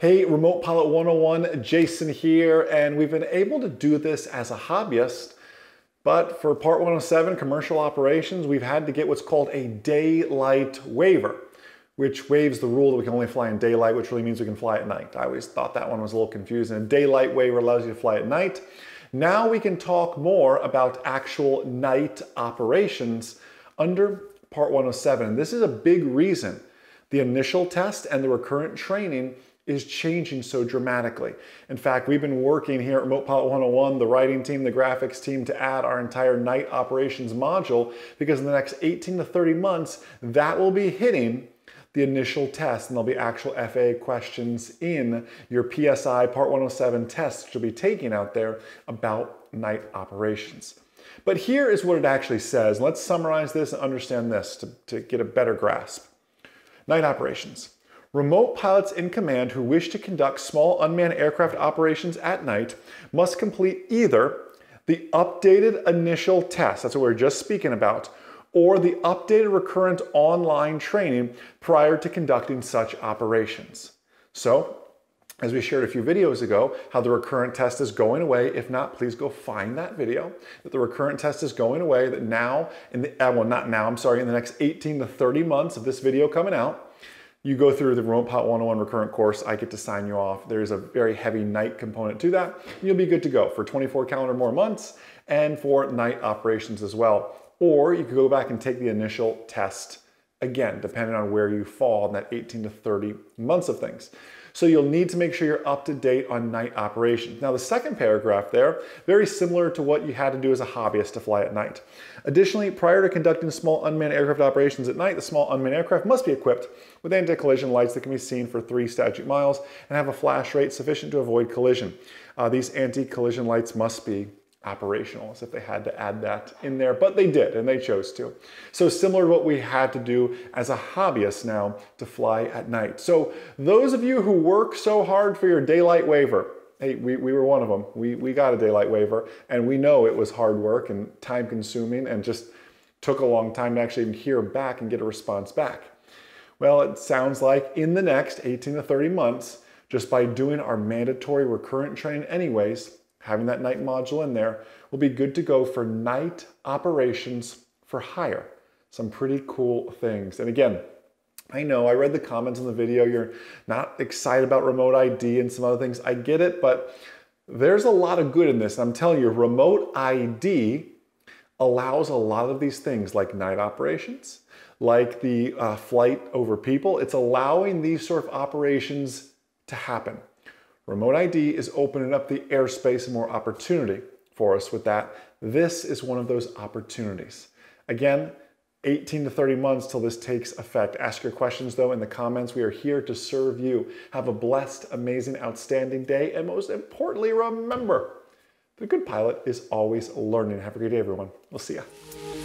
Hey, Remote Pilot 101, Jason here, and we've been able to do this as a hobbyist, but for Part 107 commercial operations, we've had to get what's called a daylight waiver, which waives the rule that we can only fly in daylight, which really means we can fly at night. I always thought that one was a little confusing. A daylight waiver allows you to fly at night. Now we can talk more about actual night operations under Part 107. This is a big reason the initial test and the recurrent training is changing so dramatically. In fact, we've been working here at Remote Pilot 101, the writing team, the graphics team, to add our entire night operations module, because in the next 18 to 30 months, that will be hitting the initial test, and there'll be actual FAA questions in your PSI Part 107 tests that you'll be taking out there about night operations. But here is what it actually says. Let's summarize this and understand this to get a better grasp. Night operations. Remote pilots in command who wish to conduct small unmanned aircraft operations at night must complete either the updated initial test, that's what we were just speaking about, or the updated recurrent online training prior to conducting such operations. So, as we shared a few videos ago, how the recurrent test is going away. If not, please go find that video. That the recurrent test is going away, that now, in the next 18 to 30 months of this video coming out, you go through the Remote Pilot 101 recurrent course, I get to sign you off. There is a very heavy night component to that. You'll be good to go for 24 calendar more months and for night operations as well. Or you could go back and take the initial test again, depending on where you fall in that 18 to 30 months of things. So you'll need to make sure you're up to date on night operations. Now the second paragraph there, very similar to what you had to do as a hobbyist to fly at night. Additionally, prior to conducting small unmanned aircraft operations at night, the small unmanned aircraft must be equipped with anti-collision lights that can be seen for 3 statute miles and have a flash rate sufficient to avoid collision. These anti-collision lights must be operational, as if they had to add that in there, but they did, and they chose to. So similar to what we had to do as a hobbyist now to fly at night. So those of you who work so hard for your daylight waiver, hey, we were one of them. We got a daylight waiver, and we know it was hard work and time consuming and just took a long time to actually even hear back and get a response back. Well, it sounds like in the next 18 to 30 months, just by doing our mandatory recurrent training anyways, having that night module in there, will be good to go for night operations for hire. Some pretty cool things. And again, I know I read the comments in the video, you're not excited about Remote ID and some other things. I get it, but there's a lot of good in this. I'm telling you, Remote ID allows a lot of these things like night operations, like the flight over people. It's allowing these sort of operations to happen. Remote ID is opening up the airspace and more opportunity for us with that. This is one of those opportunities. Again, 18 to 30 months till this takes effect. Ask your questions though in the comments. We are here to serve you. Have a blessed, amazing, outstanding day. And most importantly, remember, the good pilot is always learning. Have a great day, everyone. We'll see ya.